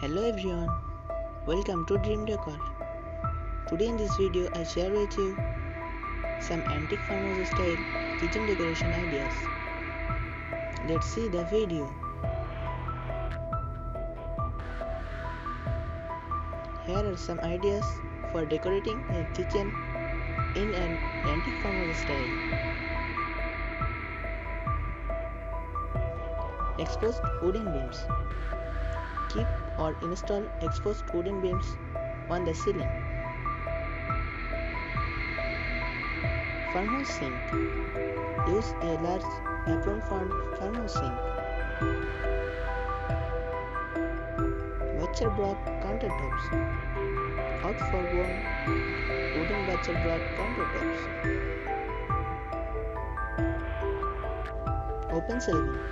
Hello everyone, welcome to Dream Decor. Today in this video I share with you some antique farmhouse style kitchen decoration ideas. Let's see the video. Here are some ideas for decorating a kitchen in an antique farmhouse style. Exposed wooden beams. Keep or install exposed wooden beams on the ceiling. Farmhouse sink. Use a large apron for farmhouse sink. Butcher block countertops. Opt for warm wooden butcher block countertops. Open shelving.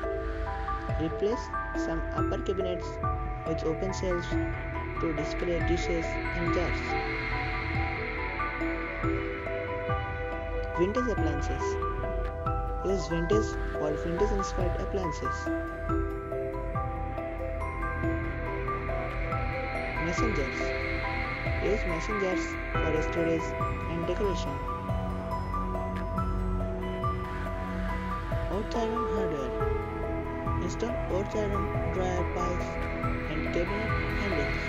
Replace some upper cabinets with open shelves to display dishes and jars. Vintage appliances. Use vintage or vintage inspired appliances. Mason jars. Use mason jars for storage and decoration. Hot iron hardware. Install hot iron dryer pipes and cabinet handles.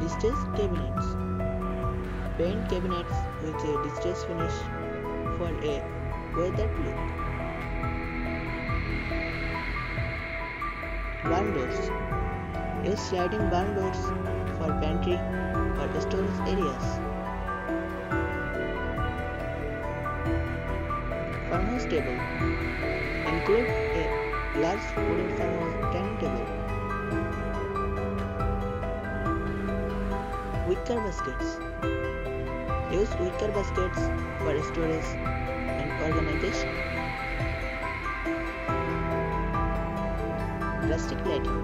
Distress cabinets. Paint cabinets with a distress finish for a weathered look. Barn doors. Use sliding barn doors for pantry or storage areas. Farmhouse table. Include a large wooden farmhouse dining table. Wicker baskets. Use wicker baskets for storage and organization. Rustic lighting.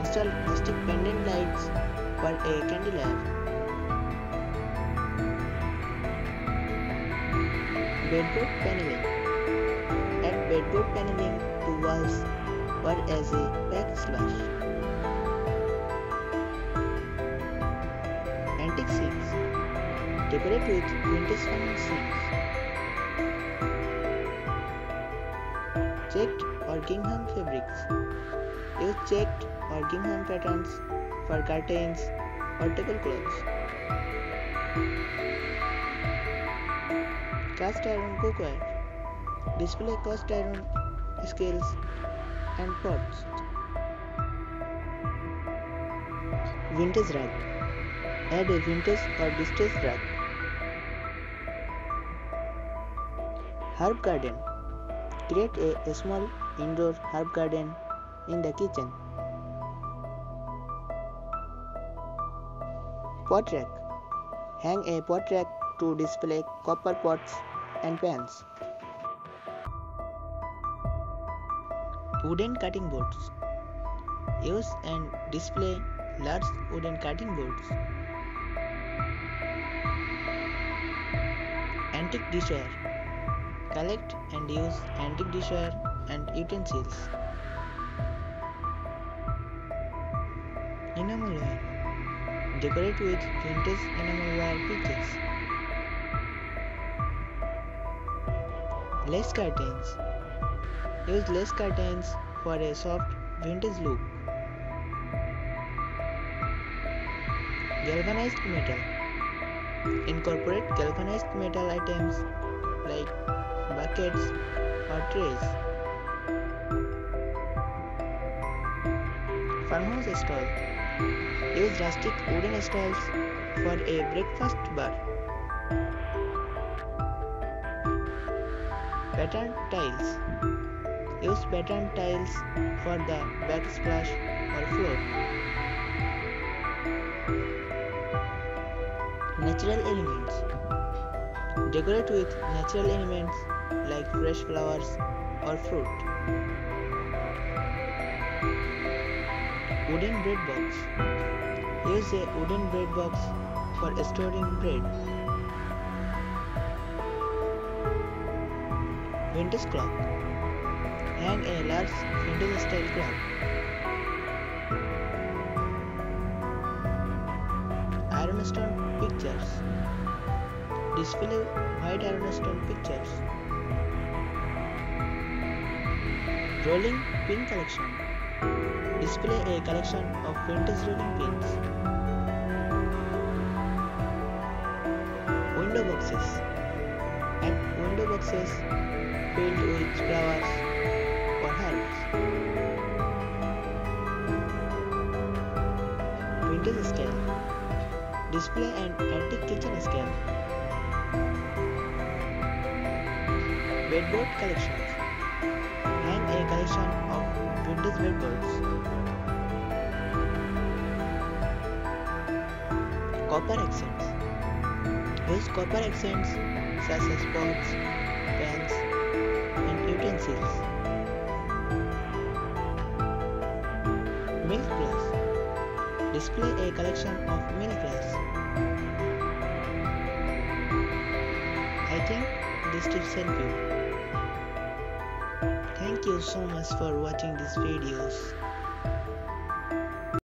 Install rustic pendant lights for a candelabra. Bedboard paneling. Add bedboard paneling to walls or as a backsplash. Antique sinks. Decorate with vintage farmhouse sinks. Checked or gingham fabrics. Use checked or gingham patterns for curtains or tablecloths. Cast iron cookware. Display cast iron scales and pots. Vintage rug. Add a vintage or distressed rug. Herb garden. Create a small indoor herb garden in the kitchen. Pot rack. Hang a pot rack to display copper pots and pans. Wooden cutting boards. Use and display large wooden cutting boards. Antique dishware. Collect and use antique dishware and utensils. Enamelware. Decorate with vintage enamelware pieces. Lace curtains. Use lace curtains for a soft vintage look. Galvanized metal. Incorporate galvanized metal items like buckets or trays. Farmhouse stall. Use rustic wooden stalls for a breakfast bar. Patterned tiles. Use patterned tiles for the backsplash or floor. Natural elements. Decorate with natural elements like fresh flowers or fruit. Wooden bread box. Use a wooden bread box for storing bread. Vintage clock. and a large window style clock. Iron Storm pictures. Display white Iron Storm pictures. Rolling pin collection. Display a collection of vintage rolling pins. Window boxes. And window boxes filled with flowers or hearts. Vintage scale. Display an antique kitchen scale. Bedboard collections. And a collection of vintage bedboards. Copper accents. Use copper accents such as pots, pans, and utensils. Milk glass. Display a collection of milk glass. I think this tips help you. Thank you so much for watching these videos.